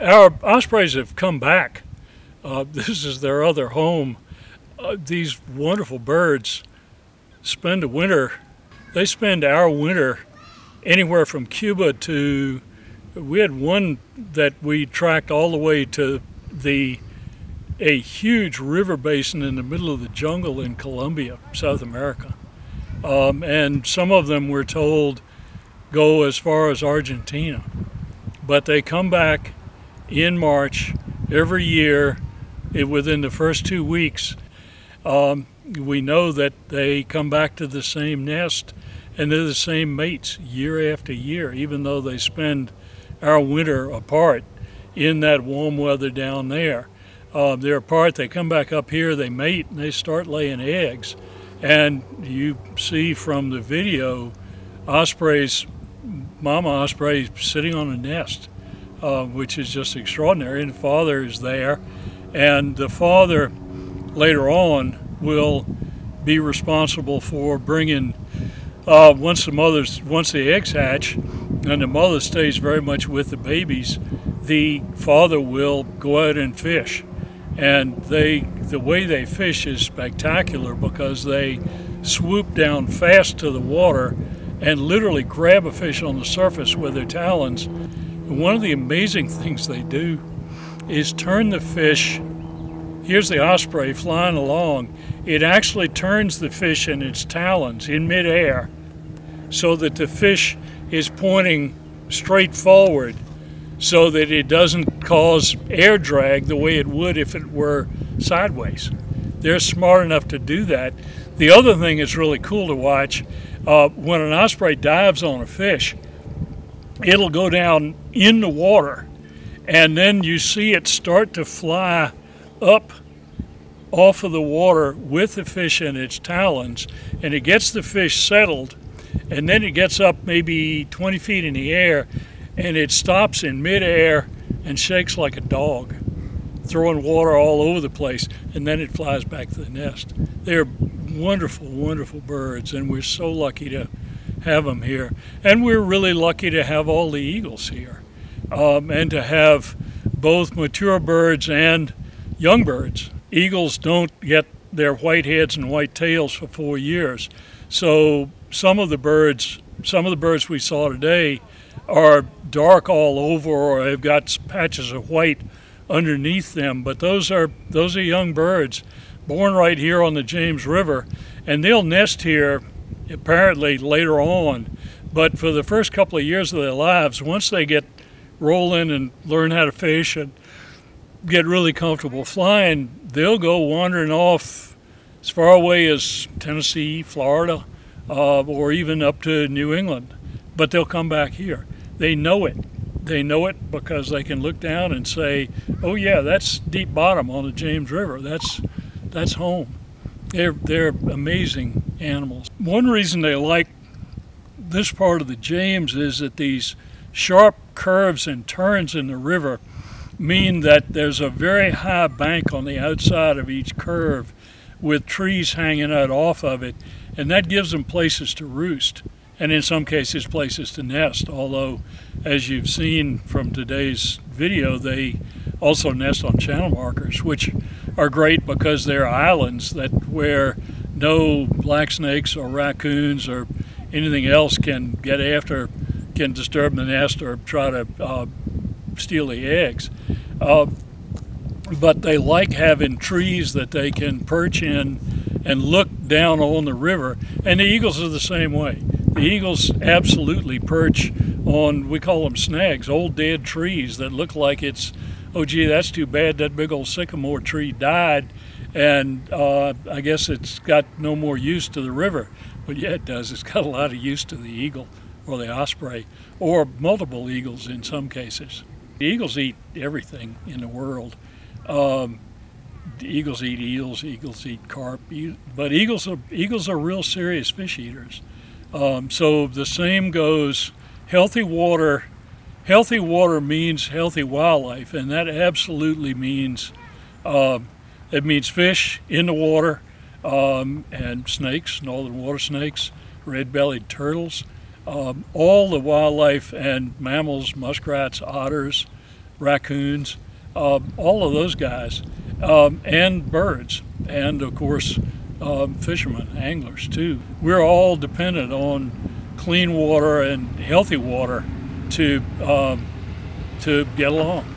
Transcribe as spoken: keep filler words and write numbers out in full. Our ospreys have come back. Uh, this is their other home. Uh, these wonderful birds spend a winter, they spend our winter anywhere from Cuba to, we had one that we tracked all the way to the, a huge river basin in the middle of the jungle in Colombia, South America. Um, and some of them were told go as far as Argentina. But they come back in March every year it, within the first two weeks. Um, we know that they come back to the same nest and they're the same mates year after year, even though they spend our winter apart in that warm weather down there. Uh, they're apart, they come back up here, they mate, and they start laying eggs. And you see from the video, ospreys, mama osprey sitting on a nest, uh, which is just extraordinary. And the father is there, and the father later on will be responsible for bringing, uh, once the mother's, once the eggs hatch, and the mother stays very much with the babies, the father will go out and fish. And they, the way they fish is spectacular because they swoop down fast to the water and literally grab a fish on the surface with their talons. And one of the amazing things they do is turn the fish, here's the osprey flying along, it actually turns the fish in its talons in midair so that the fish is pointing straight forward, so that it doesn't cause air drag the way it would if it were sideways. They're smart enough to do that. The other thing that's really cool to watch, uh, when an osprey dives on a fish, it'll go down in the water, and then you see it start to fly up off of the water with the fish in its talons, and it gets the fish settled, and then it gets up maybe twenty feet in the air, and it stops in midair and shakes like a dog, throwing water all over the place, and then it flies back to the nest. They're wonderful, wonderful birds, and we're so lucky to have them here. And we're really lucky to have all the eagles here, um, and to have both mature birds and young birds. Eagles don't get their white heads and white tails for four years, so some of the birds, some of the birds we saw today are dark all over, or they've got patches of white underneath them. But those are those are young birds, born right here on the James River, and they'll nest here apparently later on. But for the first couple of years of their lives, once they get rolling and learn how to fish and get really comfortable flying, they'll go wandering off as far away as Tennessee, Florida, uh, or even up to New England. But they'll come back here. They know it. They know it because they can look down and say, oh yeah, that's deep bottom on the James River. That's, that's home. They're, they're amazing animals. One reason they like this part of the James is that these sharp curves and turns in the river mean that there's a very high bank on the outside of each curve with trees hanging out off of it, and that gives them places to roost, and in some cases places to nest, although as you've seen from today's video, they also nest on channel markers, which are great because they're islands that where no black snakes or raccoons or anything else can get after, can disturb the nest or try to uh, steal the eggs. Uh, but they like having trees that they can perch in and look down on the river, and the eagles are the same way. The eagles absolutely perch on, we call them snags, old dead trees that look like it's, oh gee, that's too bad, that big old sycamore tree died, and uh, I guess it's got no more use to the river. But yeah, it does. It's got a lot of use to the eagle or the osprey, or multiple eagles in some cases. The eagles eat everything in the world. Um, The eagles eat eels, eagles eat carp, but eagles are, eagles are real serious fish eaters. Um, so the same goes, healthy water, healthy water means healthy wildlife, and that absolutely means, uh, it means fish in the water, um, and snakes, northern water snakes, red-bellied turtles, um, all the wildlife and mammals, muskrats, otters, raccoons, um, all of those guys, um, and birds, and of course um, fishermen, anglers too. We're all dependent on clean water and healthy water to, um, to get along.